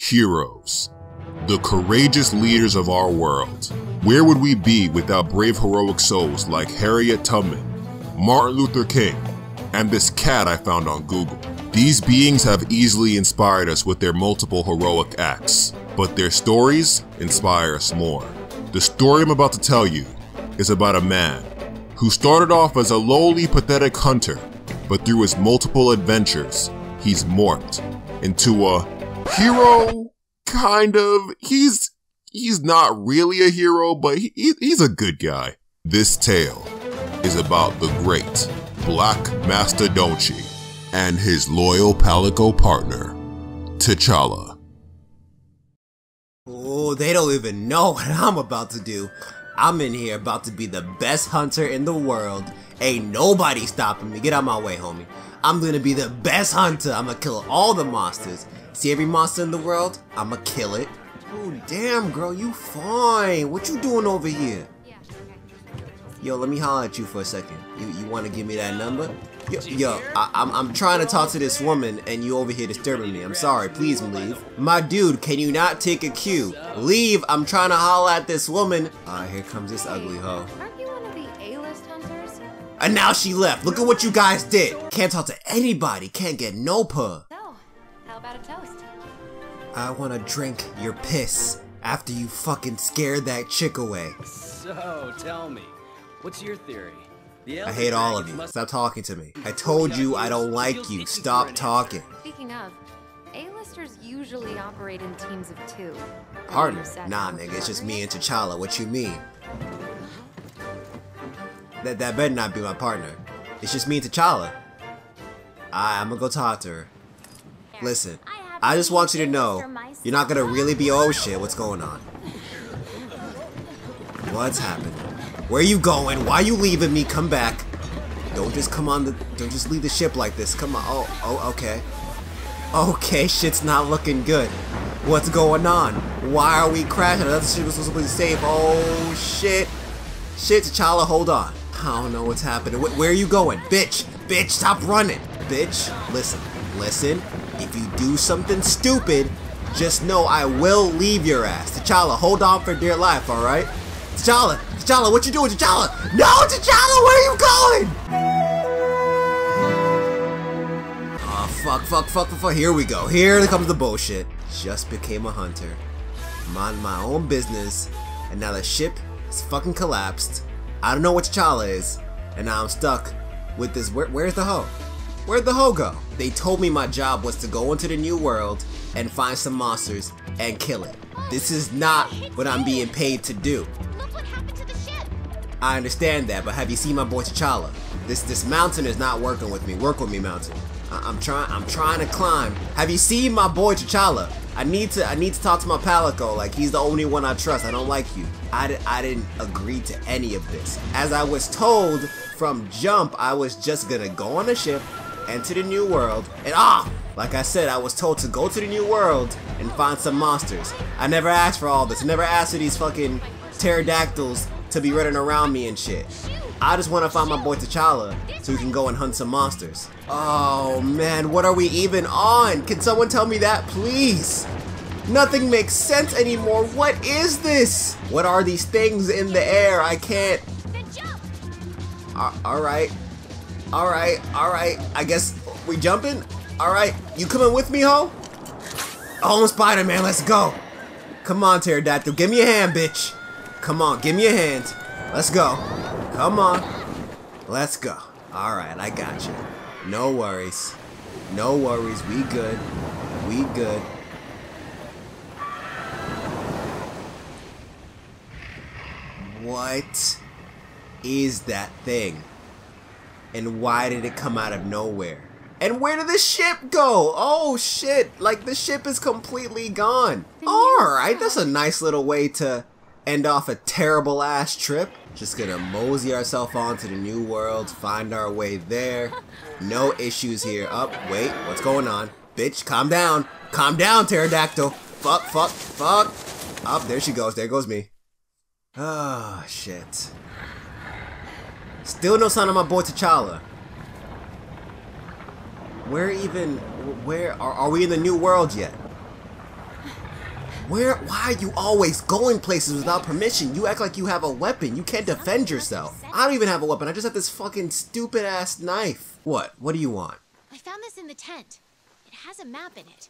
Heroes, the courageous leaders of our world. Where would we be without brave heroic souls like Harriet Tubman, Martin Luther King, and this cat I found on Google? These beings have easily inspired us with their multiple heroic acts, but their stories inspire us more. The story I'm about to tell you is about a man who started off as a lowly, pathetic hunter, but through his multiple adventures, he's morphed into a hero, kind of. He's not really a hero, but he's a good guy. This tale is about the great Black Mastodonchi and his loyal palico partner, T'Challa. Oh, they don't even know what I'm about to do. I'm in here about to be the best hunter in the world. Ain't nobody stopping me. Get out my way, homie. I'm gonna be the best hunter. I'm gonna kill all the monsters. See every monster in the world? I'ma kill it. Oh damn, girl, you fine. What you doing over here? Yo, let me holler at you for a second. You wanna give me that number? Yo, I'm trying to talk to this woman and you over here disturbing me. I'm sorry, please leave. My dude, can you not take a cue? Leave, I'm trying to holler at this woman. Alright, here comes this ugly hoe. Aren't you one of the A-list hunters? And now she left. Look at what you guys did. Can't talk to anybody, can't get no pub. About a toast. I want to drink your piss after you fucking scared that chick away. So, tell me, what's your theory? I hate all of you. Stop talking to me. I told you I don't like you. Stop talking. Speaking of, A-listers usually operate in teams of two. Pardon? Nah, nigga, it's just me and T'Challa. What you mean? That better not be my partner. It's just me and T'Challa. I'm gonna go talk to her. Listen, I just want you to know, you're not gonna really be, oh shit, what's going on? What's happening? Where you going? Why you leaving me? Come back. Don't just come on the, don't just leave the ship like this. Come on, oh, okay. Okay, shit's not looking good. What's going on? Why are we crashing? Another ship was supposed to be safe. Oh shit. Shit, T'Challa, hold on. I don't know what's happening. Where are you going? Bitch, bitch, stop running. Bitch, listen. If you do something stupid, just know I will leave your ass. T'Challa, hold on for dear life, alright? T'Challa, what you doing, T'Challa? No, T'Challa, where are you going? Aw, oh, fuck, here we go. Here comes the bullshit. Just became a hunter. Mind my own business, and now the ship is fucking collapsed. I don't know what T'Challa is, and now I'm stuck with this, where's the hoe? Where'd the hoe go? They told me my job was to go into the new world and find some monsters and kill it. This is not what I'm being paid to do. Look what happened to the ship. I understand that, but have you seen my boy T'Challa? This mountain is not working with me. Work with me, mountain. I'm trying to climb. Have you seen my boy T'Challa? I need to talk to my palico. Like, he's the only one I trust. I don't like you. I didn't agree to any of this. As I was told from jump, I was just gonna go on a ship and to the new world, and like I said, I was told to go to the new world and find some monsters. I never asked for all this. I never asked for these fucking pterodactyls to be running around me and shit. I just want to find my boy T'Challa so we can go and hunt some monsters. Oh man, what are we even on? Can someone tell me that, please? Nothing makes sense anymore. What is this? What are these things in the air? I can't. Alright, I guess we jumping? Alright, you coming with me, ho? Oh, Spider-Man, let's go! Come on, pterodactyl, give me a hand, bitch! Come on, give me a hand. Let's go. Come on. Let's go. Alright, I got you. No worries. No worries, we good. We good. What is that thing? And why did it come out of nowhere? And where did the ship go? Oh shit, like the ship is completely gone. Alright, that's a nice little way to end off a terrible ass trip. Just gonna mosey ourselves onto the new world, find our way there. No issues here. Oh, wait, what's going on? Bitch, calm down. Calm down, pterodactyl. Fuck. Oh, there she goes, there goes me. Oh shit. Still no sign of my boy T'Challa. Where are we in the new world yet? Why are you always going places without permission? You act like you have a weapon. You can't defend yourself. I don't even have a weapon. I just have this fucking stupid ass knife. What do you want? I found this in the tent. It has a map in it.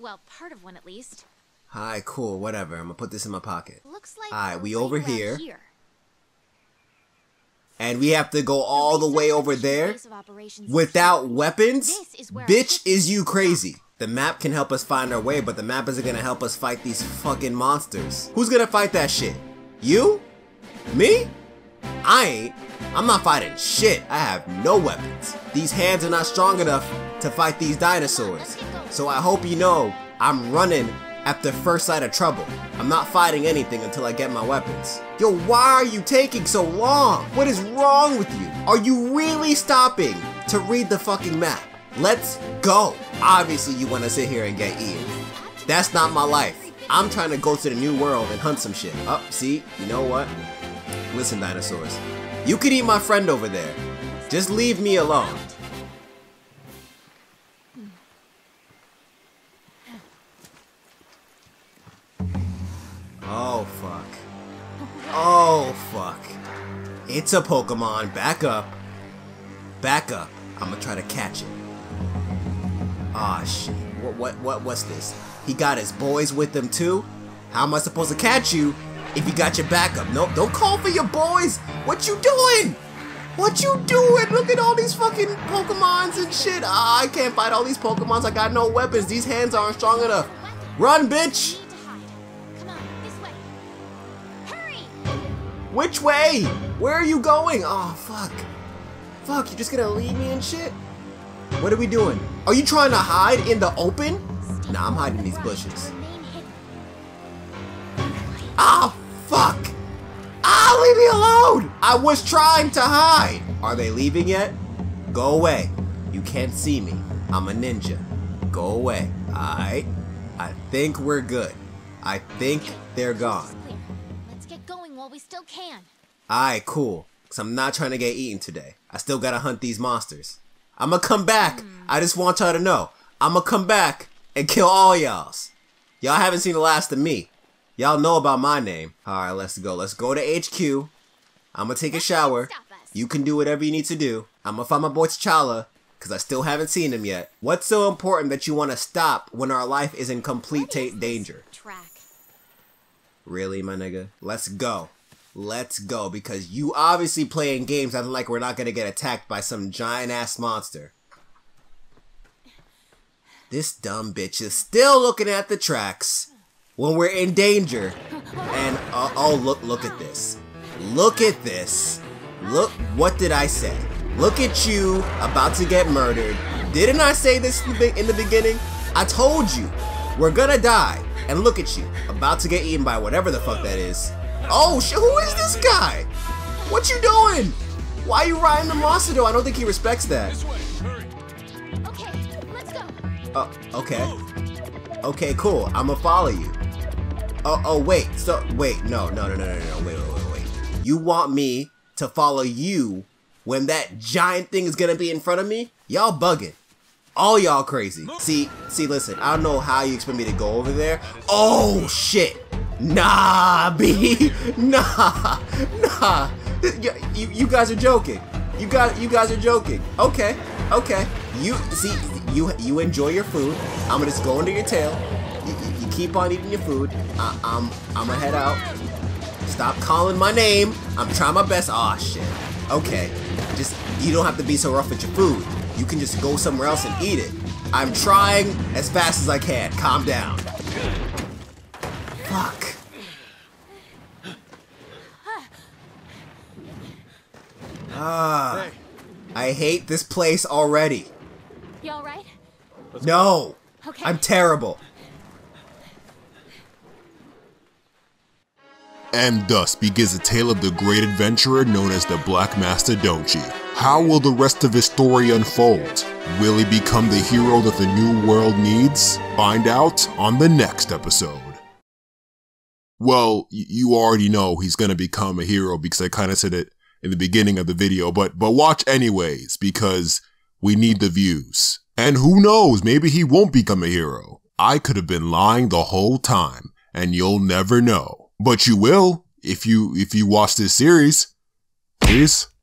Well, part of one at least. Alright, cool, whatever. I'm gonna put this in my pocket. Looks like alright, we over here. And we have to go all the way over there without weapons? Bitch, is you crazy? The map can help us find our way, but the map isn't gonna help us fight these fucking monsters. Who's gonna fight that shit? You? Me? I ain't. I'm not fighting shit. I have no weapons. These hands are not strong enough to fight these dinosaurs. So I hope you know I'm running at the first sight of trouble. I'm not fighting anything until I get my weapons. Yo, why are you taking so long? What is wrong with you? Are you really stopping to read the fucking map? Let's go. Obviously you want to sit here and get eaten. That's not my life. I'm trying to go to the new world and hunt some shit. Oh, see, you know what? Listen, dinosaurs. You could eat my friend over there. Just leave me alone. Oh, fuck. Oh, fuck. It's a Pokemon. Back up. Back up. I'm gonna try to catch it. Ah, shit. What's this? He got his boys with him, too? How am I supposed to catch you if you got your back up? Nope, don't call for your boys! What you doing? What you doing? Look at all these fucking Pokemons and shit. Ah, I can't fight all these Pokemons. I got no weapons. These hands aren't strong enough. Run, bitch! Which way? Where are you going? Oh, fuck. Fuck, you're just gonna leave me and shit? What are we doing? Are you trying to hide in the open? Nah, I'm hiding in these bushes. Ah, fuck! Ah, leave me alone! I was trying to hide! Are they leaving yet? Go away. You can't see me. I'm a ninja. Go away. Alright? I think we're good. I think they're gone. Let's get going while we still can. Alright, cool. Because I'm not trying to get eaten today. I still gotta hunt these monsters. I'm gonna come back. I just want y'all to know. I'm gonna come back and kill all y'alls. Y'all haven't seen the last of me. Y'all know about my name. Alright, let's go. Let's go to HQ. I'm gonna take a shower. You can do whatever you need to do. I'm gonna find my boy T'Challa, because I still haven't seen him yet. What's so important that you want to stop when our life is in complete danger? Really, my nigga? Let's go. Let's go, because you obviously playing games acting like we're not gonna get attacked by some giant ass monster. This dumb bitch is still looking at the tracks when we're in danger. And oh, look at this. Look at this. Look, what did I say? Look at you about to get murdered. Didn't I say this in the beginning? I told you, we're gonna die. And look at you, about to get eaten by whatever the fuck that is. Oh shit, who is this guy? What you doing? Why are you riding the monster though? I don't think he respects that. Okay, let's go. Oh, okay. Okay, cool. I'ma follow you. Oh wait, so wait, no, wait. You want me to follow you when that giant thing is gonna be in front of me? Y'all bugging. All y'all crazy. See, listen, I don't know how you expect me to go over there. Oh shit! Nah, B. Nah. You guys are joking. You guys are joking. Okay. You enjoy your food. I'm gonna just go under your tail. You keep on eating your food. I'm gonna head out. Stop calling my name. I'm trying my best. Aw, shit. Okay. Just, you don't have to be so rough with your food. You can just go somewhere else and eat it. I'm trying as fast as I can. Calm down. Fuck. I hate this place already. You all right? No. Okay. I'm terrible. And thus begins the tale of the great adventurer known as the Black Mastodonchi. How will the rest of his story unfold? Will he become the hero that the new world needs? Find out on the next episode. Well, you already know he's gonna become a hero because I kind of said it in the beginning of the video, but watch anyways because we need the views. And who knows, maybe he won't become a hero. I could have been lying the whole time. and you'll never know. But you will if you watch this series. Peace.